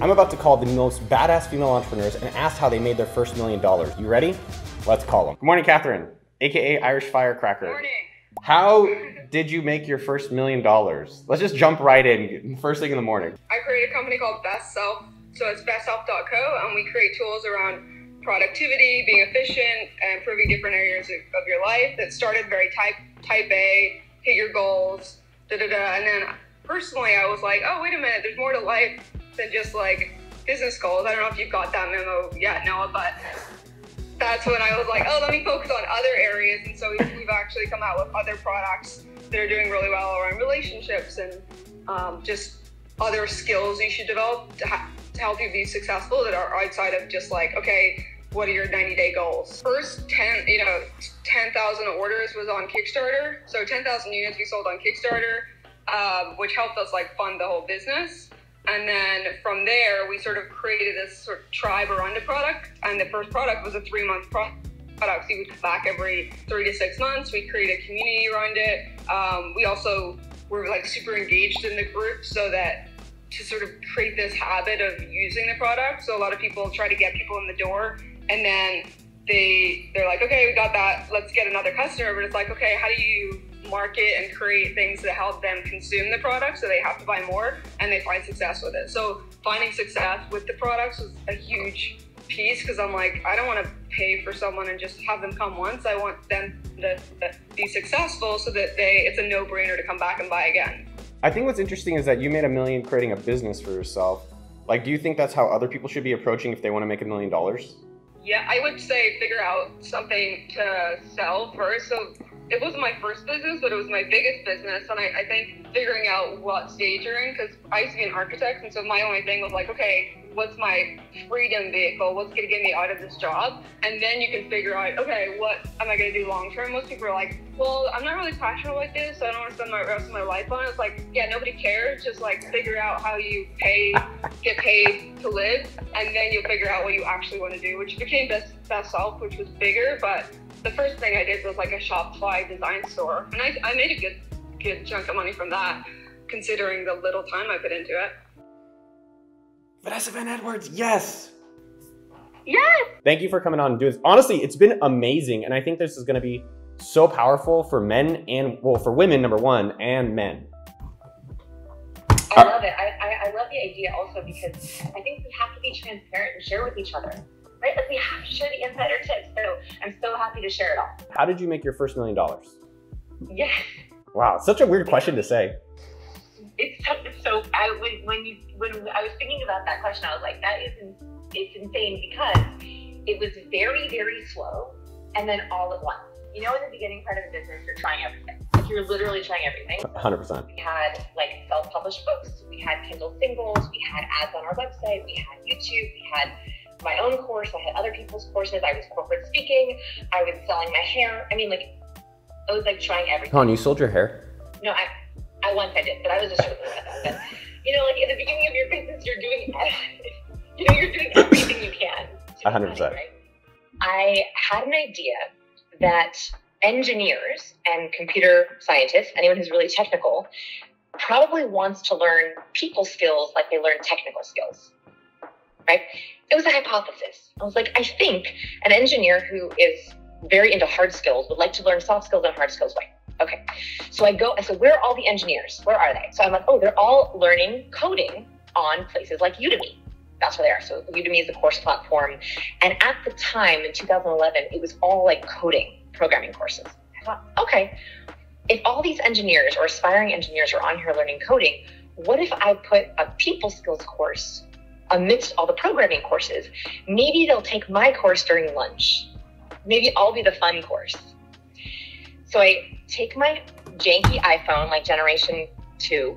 I'm about to call the most badass female entrepreneurs and ask how they made their first $1 million. You ready? Let's call them. Good morning, Catherine, AKA Irish Firecracker. Good morning. How did you make your first $1 million? Let's just jump right in, first thing in the morning. I created a company called Best Self, so it's bestself.co, and we create tools around productivity, being efficient, and improving different areas of your life. That started very type A, hit your goals, and then personally I was like, oh, wait a minute, there's more to life than just like business goals. I don't know if you've got that memo yet, Noah, but that's when I was like, oh, let me focus on other areas. And so we've actually come out with other products that are doing really well around relationships and just other skills you should develop to help you be successful that are outside of just like, okay, what are your 90-day goals? First 10,000 orders was on Kickstarter. So 10,000 units we sold on Kickstarter, which helped us like fund the whole business. And then from there, we sort of created this sort of tribe around the product. And the first product was a 3-month product. So you would come back every 3 to 6 months. We created a community around it. We also were like super engaged in the group so that to sort of create this habit of using the product. So a lot of people try to get people in the door and then they're like, okay, we got that. Let's get another customer. But it's like, okay, how do you market and create things that help them consume the product so they have to buy more and they find success with it? So finding success with the products was a huge piece because I'm like, I don't want to pay for someone and just have them come once. I want them to be successful so that it's a no-brainer to come back and buy again. I think what's interesting is that you made $1 million creating a business for yourself. Like, do you think that's how other people should be approaching if they want to make $1 million? Yeah, I would say figure out something to sell first. So it wasn't my first business, but it was my biggest business. And I think figuring out what stage you're in, because I used to be an architect. And so my only thing was like, okay, what's my freedom vehicle? What's going to get me out of this job? And then you can figure out, okay, what am I going to do long term? Most people are like, well, I'm not really passionate about this, so I don't want to spend the rest of my life on it. It's like, yeah, nobody cares. Just like figure out how you get paid to live. And then you'll figure out what you actually want to do, which became Best Self, which was bigger. But the first thing I did was like a Shopify design store. And I made a good chunk of money from that, considering the little time I put into it. Vanessa Van Edwards, yes! Yes! Thank you for coming on and doing this. Honestly, it's been amazing. And I think this is gonna be so powerful for men and, well, for women, number one, and men. I love it. I love the idea also because I think we have to be transparent and share with each other. Right? Like, we have to share the insider tips, so I'm so happy to share it all. How did you make your first $1 million? Yes. Wow, it's such a weird question to say. When I was thinking about that question, I was like, it's insane because it was very, very slow and then all at once. You know, in the beginning part of the business, you're trying everything. You're literally trying everything. 100%. We had like self-published books, we had Kindle singles, we had ads on our website, we had YouTube, we had my own course, I had other people's courses, I was corporate speaking, I was selling my hair. I mean, like, I was like trying everything. Hon, you sold your hair? No, I once I did, but I was just joking about that. But, you know, like at the beginning of your business, you're doing, you know, you're doing everything you can. 100%. Right? I had an idea that engineers and computer scientists, anyone who's really technical, probably wants to learn people skills like they learn technical skills, right? It was a hypothesis. I was like, I think an engineer who is very into hard skills would like to learn soft skills and hard skills way. Okay. So I said, where are all the engineers? Where are they? So I'm like, oh, they're all learning coding on places like Udemy. That's where they are. So Udemy is a course platform. And at the time in 2011, it was all like coding, programming courses. I thought, okay, if all these engineers or aspiring engineers are on here learning coding, what if I put a people skills course amidst all the programming courses? Maybe they'll take my course during lunch. Maybe I'll be the fun course. So I take my janky iPhone, like generation 2,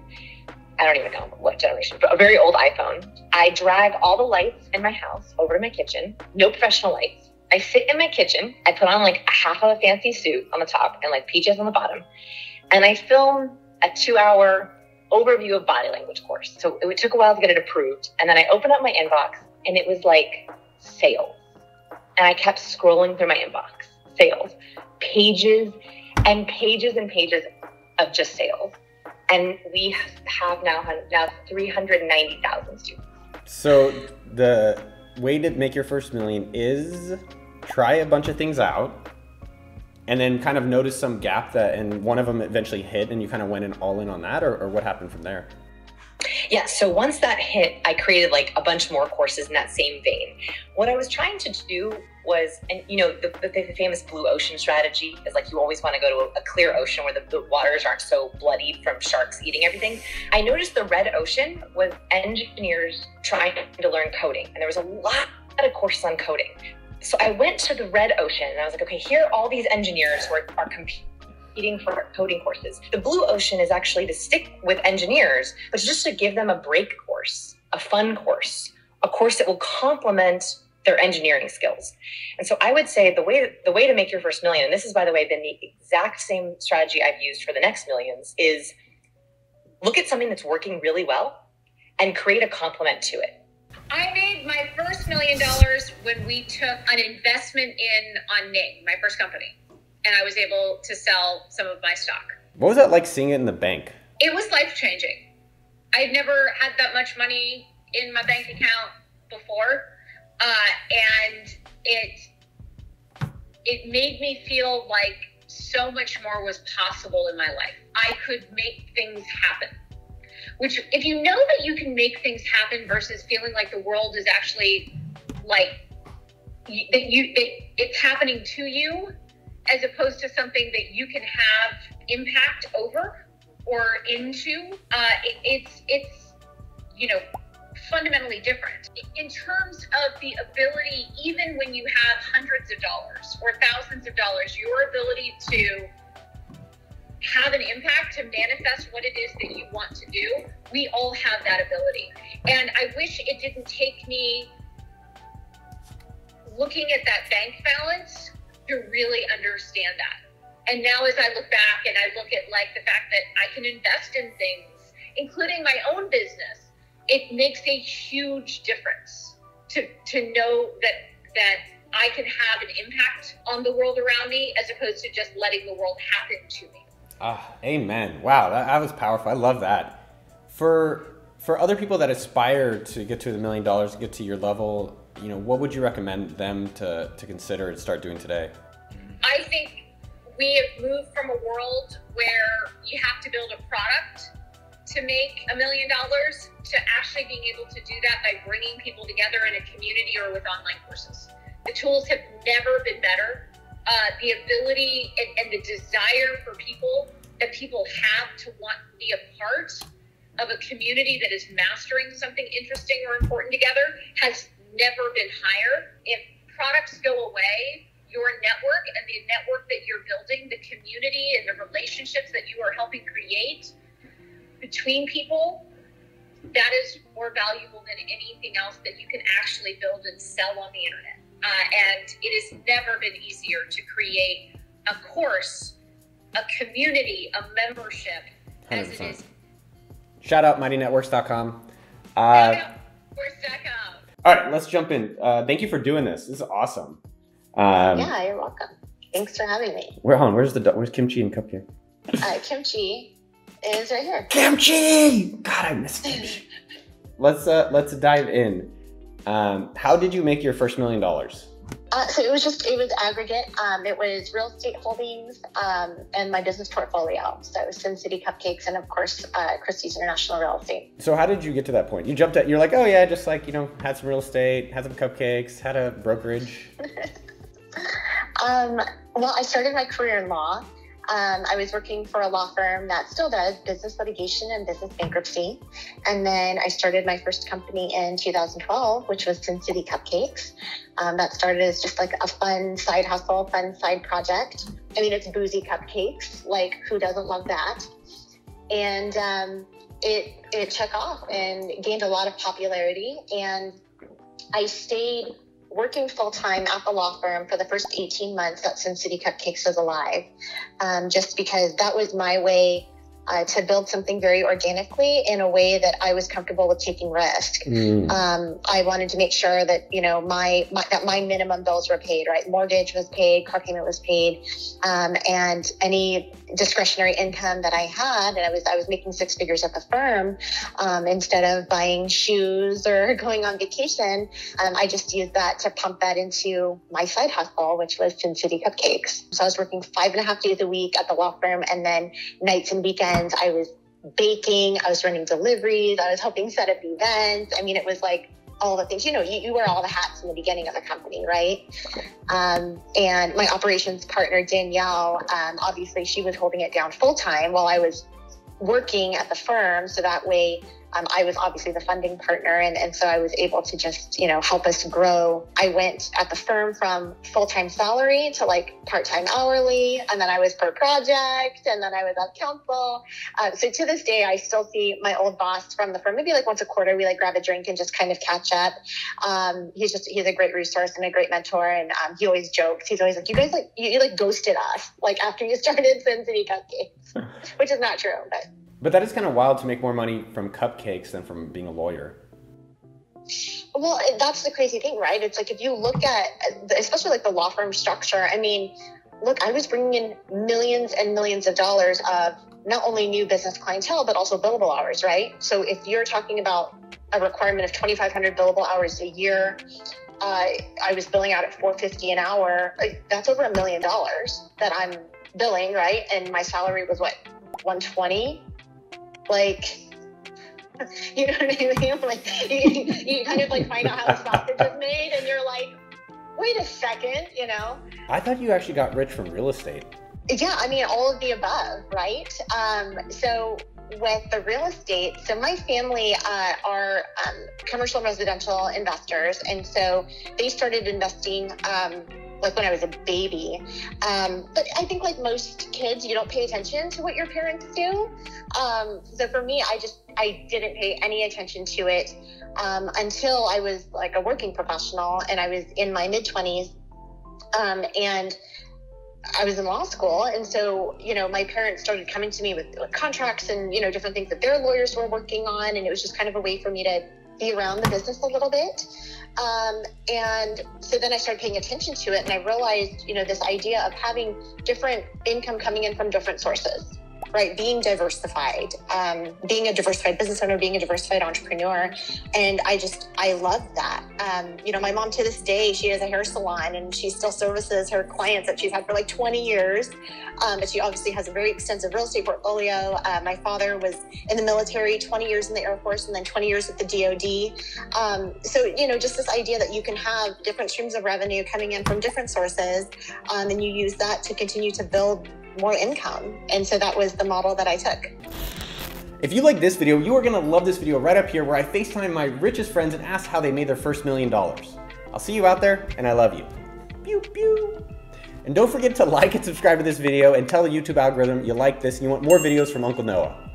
I don't even know what generation, but a very old iPhone. I drag all the lights in my house over to my kitchen, no professional lights. I sit in my kitchen, I put on like a half of a fancy suit on the top and like PJs on the bottom. And I film a 2-hour overview of body language course. So it took a while to get it approved. And then I opened up my inbox and it was like sales. And I kept scrolling through my inbox, sales, pages and pages and pages of just sales. And we have now 390,000 students. So the way to make your first million is try a bunch of things out and then kind of notice some gap that, and one of them eventually hit and you kind of went in all in on that, or what happened from there? Yeah, so once that hit, I created like a bunch more courses in that same vein. What I was trying to do was, and you know, the famous blue ocean strategy is like you always want to go to a clear ocean where the waters aren't so bloodied from sharks eating everything. I noticed the red ocean was engineers trying to learn coding, and there was a lot of courses on coding. So I went to the red ocean and I was like, okay, here are all these engineers who are competing for coding courses. The blue ocean is actually to stick with engineers, but just to give them a break course, a fun course, a course that will complement their engineering skills. And so I would say the way to make your first million, and this has, by the way, been the exact same strategy I've used for the next millions, is look at something that's working really well and create a complement to it. I made my first $1 million when we took an investment on Ning, my first company, and I was able to sell some of my stock. What was that like, seeing it in the bank? It was life-changing. I'd never had that much money in my bank account before. And it made me feel like so much more was possible in my life. I could make things happen, which, if you know that you can make things happen versus feeling like the world is actually like that, it's happening to you, as opposed to something that you can have impact over or into, it's, you know, fundamentally different in terms of the ability. Even when you have hundreds of dollars or thousands of dollars, your ability to have an impact, to manifest what it is that you want to do, we all have that ability. And I wish it didn't take me looking at that bank balance to really understand that. And now, as I look back and I look at like the fact that I can invest in things, including my own business, it makes a huge difference to know that I can have an impact on the world around me, as opposed to just letting the world happen to me. Ah, amen. Wow, that was powerful. I love that. For other people that aspire to get to the $1 million, get to your level, you know, what would you recommend them to consider and start doing today? I think we have moved from a world where you have to build a product to make $1 million to actually being able to do that by bringing people together in a community or with online courses. The tools have never been better. The ability and the desire for people that people have to want to be a part of a community that is mastering something interesting or important together has never been higher. If products go away, your network and the network that you're building, the community and the relationships that you are helping create between people, that is more valuable than anything else that you can actually build and sell on the internet. And it has never been easier to create a course, a community, a membership, 100%. As it is. Shout out MightyNetworks.com. MightyNetworks.com. All right, let's jump in. Thank you for doing this. This is awesome. Yeah, you're welcome. Thanks for having me. Where's kimchi and cupcake? Kimchi is right here. Kimchi! God, I miss kimchi. Let's dive in. How did you make your first $1 million? So it was aggregate. It was real estate holdings and my business portfolio. So it was Sin City Cupcakes and, of course, Christie's International Realty. So how did you get to that point? You jumped at, you're like, oh yeah, just like, you know, had some real estate, had some cupcakes, had a brokerage. Well, I started my career in law. I was working for a law firm that still does business litigation and business bankruptcy. And then I started my first company in 2012, which was Sin City Cupcakes. That started as just like a fun side hustle, fun side project. I mean, it's boozy cupcakes. Like, who doesn't love that? And it took off and gained a lot of popularity. And I stayed working full-time at the law firm for the first 18 months that Sin City Cupcakes was alive, just because that was my way to build something very organically in a way that I was comfortable with taking risk. I wanted to make sure that, you know, my minimum bills were paid, right? Mortgage was paid, car payment was paid, and any discretionary income that I had, and I was making six figures at the firm, instead of buying shoes or going on vacation, I just used that to pump that into my side hustle, which was Sin City Cupcakes. So I was working 5.5 days a week at the law firm, and then nights and weekends I was baking, I was running deliveries, I was helping set up events. I mean, it was like all the things, you know, you wear all the hats in the beginning of the company, right? And my operations partner, Danielle, obviously she was holding it down full time while I was working at the firm. So that way, I was obviously the funding partner. And so I was able to just, you know, help us grow. I went at the firm from full-time salary to like part-time hourly. And then I was per project. And then I was on council. So to this day, I still see my old boss from the firm, maybe like once a quarter, we like grab a drink and just kind of catch up. He's a great resource and a great mentor. And he always jokes. He's always like, you guys like, you like ghosted us, like after you started Sin City Cupcakes, which is not true, but. But that is kind of wild to make more money from cupcakes than from being a lawyer. Well, that's the crazy thing, right? It's like if you look at, especially like the law firm structure, I mean, look, I was bringing in millions and millions of dollars of not only new business clientele, but also billable hours, right? So if you're talking about a requirement of 2,500 billable hours a year, I was billing out at $450 an hour. That's over $1 million that I'm billing, right? And my salary was what, $120? Like, you know what I mean? Like, you kind of like find out how the sausage is made, and you're like, wait a second, you know? I thought you actually got rich from real estate. Yeah, I mean, all of the above, right? So with the real estate, so my family are commercial residential investors, and so they started investing like when I was a baby. But I think like most kids, you don't pay attention to what your parents do. So for me, I didn't pay any attention to it until I was like a working professional and I was in my mid 20s and I was in law school. And so, you know, my parents started coming to me with contracts and, you know, different things that their lawyers were working on. And it was just kind of a way for me to be around the business a little bit. And so then I started paying attention to it, and I realized, you know, this idea of having different income coming in from different sources, right? Being diversified, being a diversified business owner, being a diversified entrepreneur. And I love that. You know, my mom to this day, she has a hair salon and she still services her clients that she's had for like 20 years. But she obviously has a very extensive real estate portfolio. My father was in the military, 20 years in the Air Force, and then 20 years at the DoD. So, you know, just this idea that you can have different streams of revenue coming in from different sources, and you use that to continue to build more income. And so that was the model that I took. If you like this video, you are gonna love this video right up here where I FaceTime my richest friends and ask how they made their first $1 million. I'll see you out there, and I love you. Pew, pew. And don't forget to like and subscribe to this video and tell the YouTube algorithm you like this and you want more videos from Uncle Noah.